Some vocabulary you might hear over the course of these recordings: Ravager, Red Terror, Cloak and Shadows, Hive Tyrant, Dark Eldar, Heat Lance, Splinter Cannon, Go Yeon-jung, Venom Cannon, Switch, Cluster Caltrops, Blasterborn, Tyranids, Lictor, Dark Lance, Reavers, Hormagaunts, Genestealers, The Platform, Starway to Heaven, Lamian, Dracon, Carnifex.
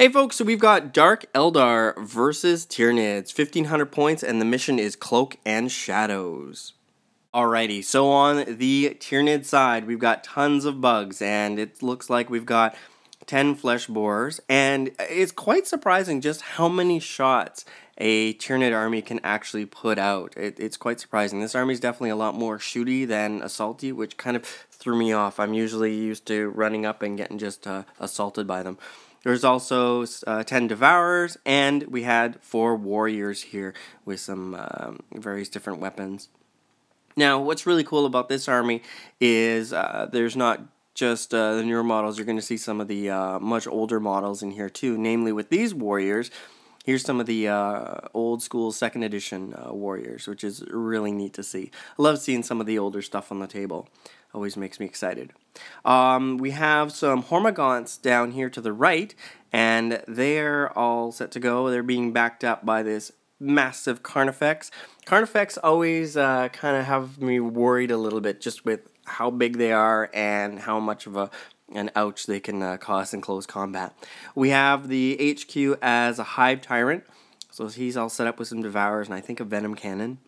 Hey folks, so we've got Dark Eldar versus Tyranids, 1500 points, and the mission is Cloak and Shadows. Alrighty, so on the Tyranid side, we've got tons of bugs, and it looks like we've got 10 flesh borers, and it's quite surprising just how many shots a Tyranid army can actually put out. It's quite surprising. This army is definitely a lot more shooty than assaulty, which kind of threw me off. I'm usually used to running up and getting just assaulted by them. There's also 10 Devourers, and we had 4 Warriors here with some various different weapons. Now, what's really cool about this army is there's not just the newer models. You're going to see some of the much older models in here too, namely with these Warriors. Here's some of the old school 2nd edition Warriors, which is really neat to see. I love seeing some of the older stuff on the table. Always makes me excited. We have some Hormagaunts down here to the right, and they're all set to go. They're being backed up by this massive Carnifex. Carnifex always kind of have me worried a little bit just with how big they are and how much of an ouch they can cause in close combat. We have the HQ as a Hive Tyrant, so he's all set up with some Devourers and I think a Venom Cannon.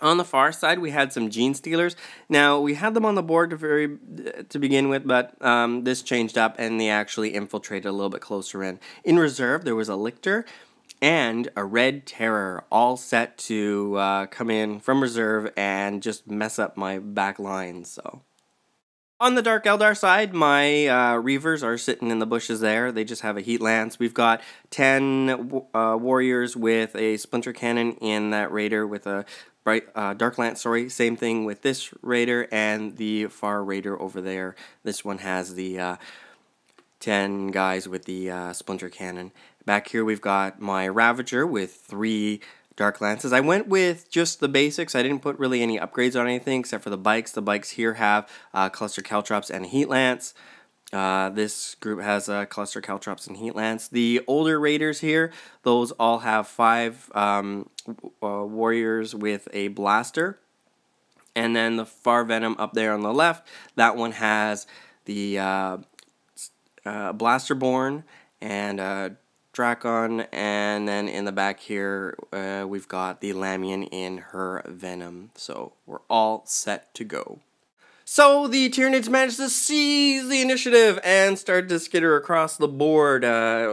On the far side, we had some Genestealers. Now, we had them on the board to begin with, but this changed up and they actually infiltrated a little bit closer in. In reserve, there was a Lictor and a Red Terror, all set to come in from reserve and just mess up my back line, so. On the Dark Eldar side, my Reavers are sitting in the bushes there. They just have a Heat Lance. We've got 10 Warriors with a Splinter Cannon in that Raider with a Dark Lance, sorry. Same thing with this Raider and the Far Raider over there. This one has the 10 guys with the Splinter Cannon. Back here we've got my Ravager with 3 Dark Lances. I went with just the basics. I didn't put really any upgrades on anything except for the bikes. The bikes here have Cluster Caltrops and Heat Lance. This group has Cluster Caltrops and Heat Lance. The older Raiders here, those all have 5 Warriors with a Blaster. And then the Far Venom up there on the left, that one has the Blasterborn and Dracon, and then in the back here we've got the Lamian in her Venom, so we're all set to go. So the Tyranids managed to seize the initiative and started to skitter across the board,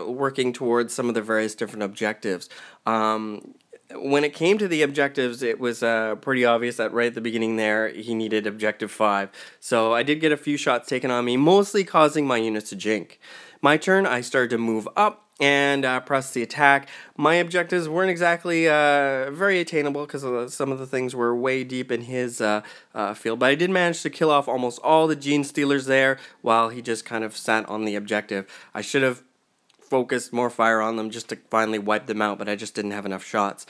working towards some of the various different objectives. When it came to the objectives, it was pretty obvious that right at the beginning there, he needed objective 5. So I did get a few shots taken on me, mostly causing my units to jink. My turn, I started to move up and press the attack. My objectives weren't exactly very attainable because some of the things were way deep in his field, but I did manage to kill off almost all the Genestealers there while he just kind of sat on the objective. I should have focused more fire on them just to finally wipe them out, but I just didn't have enough shots.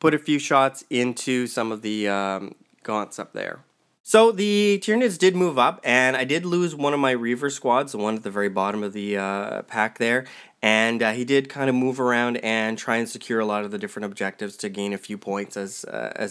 Put a few shots into some of the gaunts up there. So the Tyranids did move up, and I did lose one of my Reaver squads, the one at the very bottom of the pack there, and he did kind of move around and try and secure a lot of the different objectives to gain a few points as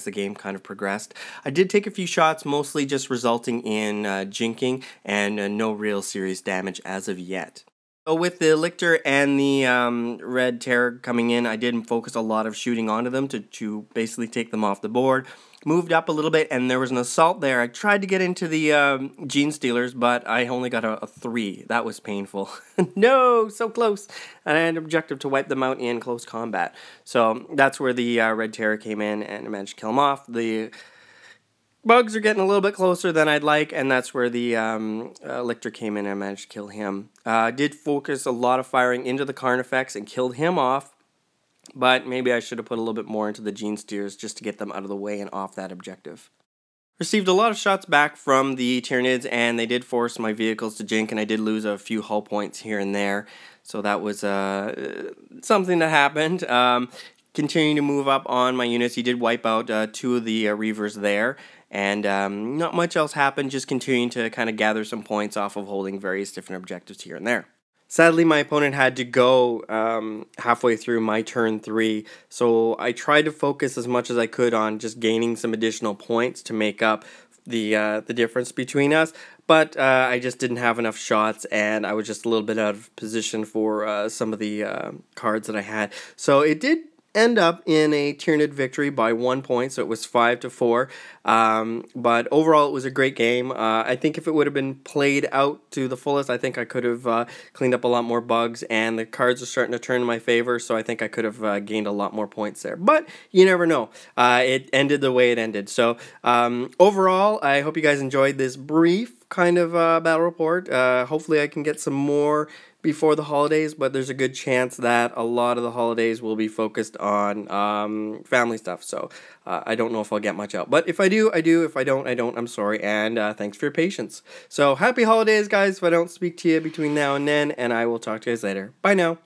the game kind of progressed. I did take a few shots, mostly just resulting in jinking and no real serious damage as of yet. So with the Lictor and the Red Terror coming in, I did focus a lot of shooting onto them to basically take them off the board. Moved up a little bit, and there was an assault there. I tried to get into the Genestealers, but I only got a 3. That was painful. No, so close. And I had an objective to wipe them out in close combat. So that's where the Red Terror came in, and I managed to kill them off. The bugs are getting a little bit closer than I'd like, and that's where the Lictor came in and I managed to kill him. Did focus a lot of firing into the Carnifex and killed him off, but maybe I should have put a little bit more into the Genestealers just to get them out of the way and off that objective. Received a lot of shots back from the Tyranids, and they did force my vehicles to jink, and I did lose a few hull points here and there, so that was something that happened. Continuing to move up on my units, he did wipe out 2 of the Reavers there, and not much else happened, just continuing to kind of gather some points off of holding various different objectives here and there. Sadly, my opponent had to go halfway through my turn 3, so I tried to focus as much as I could on just gaining some additional points to make up the difference between us, but I just didn't have enough shots, and I was just a little bit out of position for some of the cards that I had. So it did end up in a Tyranid victory by 1 point, so it was 5-4. But overall, it was a great game. I think if it would have been played out to the fullest, I think I could have cleaned up a lot more bugs, and the cards are starting to turn in my favor, so I think I could have gained a lot more points there. But you never know. It ended the way it ended. So overall, I hope you guys enjoyed this brief kind of battle report. Hopefully I can get some more before the holidays, but there's a good chance that a lot of the holidays will be focused on family stuff, so I don't know if I'll get much out, but if I do, I do. If I don't, I don't. I'm sorry, and thanks for your patience. So happy holidays, guys, if I don't speak to you between now and then, and I will talk to you guys later. Bye now.